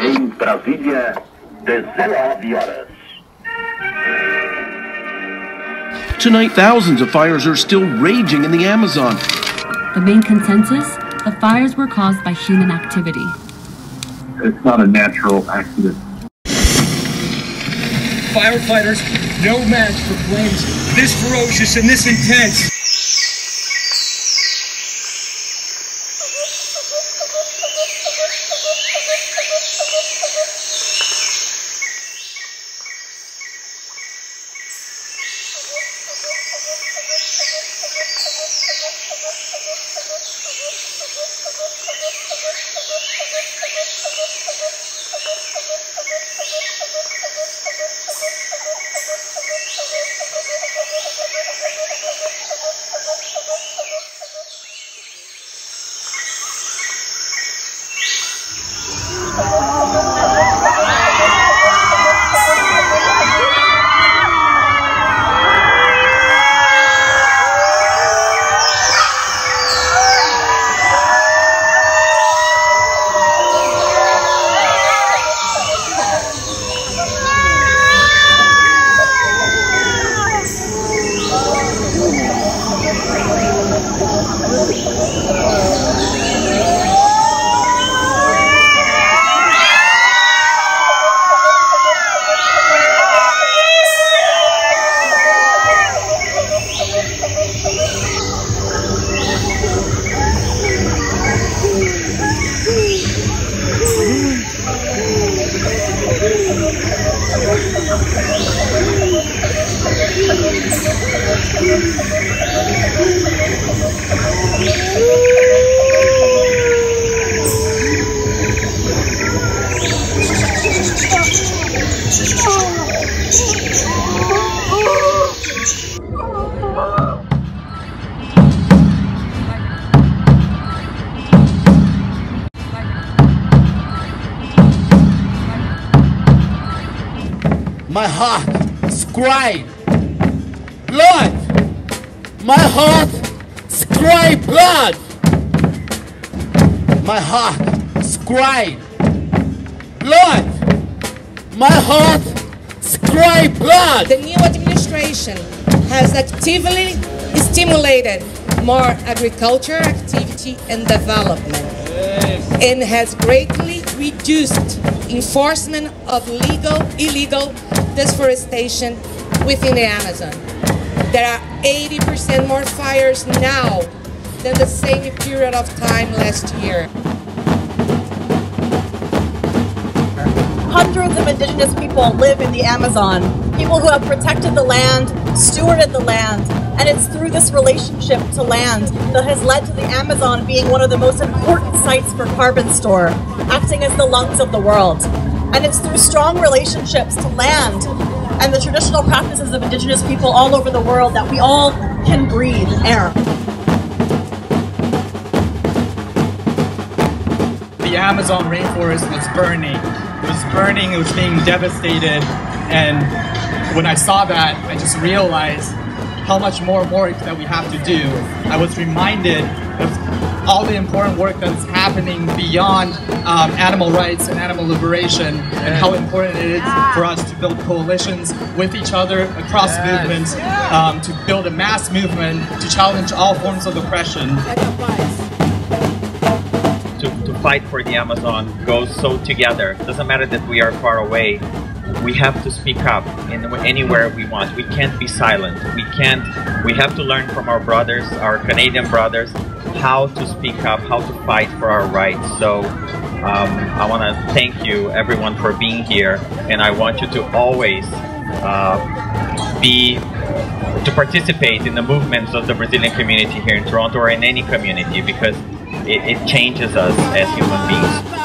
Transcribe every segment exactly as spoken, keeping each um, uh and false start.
Em Brasília, dezenove horas. Tonight, thousands of fires are still raging in the Amazon. The main consensus, the fires were caused by human activity. It's not a natural accident. Firefighters, no match for flames this ferocious and this intense. My heart is crying blood. My heart is crying blood. My heart is crying blood. My heart is crying blood. The new administration has actively stimulated more agricultural activity and development, yes, and has greatly reduced enforcement of legal, illegal deforestation within the Amazon. There are eighty percent more fires now than the same period of time last year. Hundreds of indigenous people live in the Amazon, people who have protected the land, stewarded the land, and it's through this relationship to land that has led to the Amazon being one of the most important sites for carbon store, acting as the lungs of the world. And it's through strong relationships to land and the traditional practices of indigenous people all over the world that we all can breathe air. The Amazon rainforest was burning. It was burning, it was being devastated. And when I saw that, I just realized how much more work that we have to do. I was reminded of all the important work that's happening beyond um, animal rights and animal liberation, and how important it is for us to build coalitions with each other across yes. movements, um, to build a mass movement to challenge all forms of oppression. To, to fight for the Amazon goes so together. It doesn't matter that we are far away. We have to speak up in anywhere we want. We can't be silent. We can't. We have to learn from our brothers, our Canadian brothers, how to speak up, how to fight for our rights. So um, I want to thank you, everyone, for being here, and I want you to always uh, be to participate in the movements of the Brazilian community here in Toronto or in any community, because it, it changes us as human beings.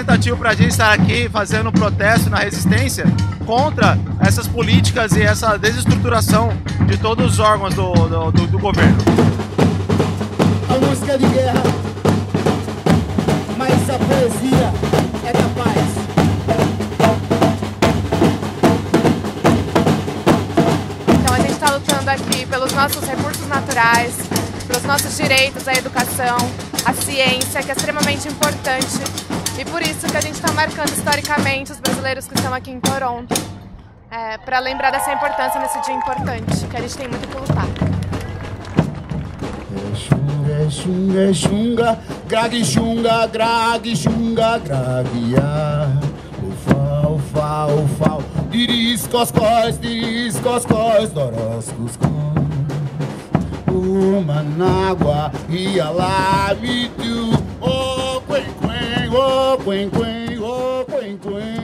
representativo para a gente estar aqui fazendo protesto na resistência contra essas políticas e essa desestruturação de todos os órgãos do, do, do, do governo. A música de guerra, mas a poesia é da paz. Então a gente está lutando aqui pelos nossos recursos naturais, pelos nossos direitos à educação, a ciência, que é extremamente importante, e por isso que a gente está marcando historicamente os brasileiros que estão aqui em Toronto, é, para lembrar dessa importância nesse dia importante, que a gente tem muito que lutar. Xunga, xunga, xunga, grag, xunga, grag, xunga, graguia, ufa, ufa, ufa, diris, coscóis, diris, coscóis, doros, cuscóis. Manágua, ia lá, me deu, oh, quen, quen, oh, quen, quen, oh, quen, quen.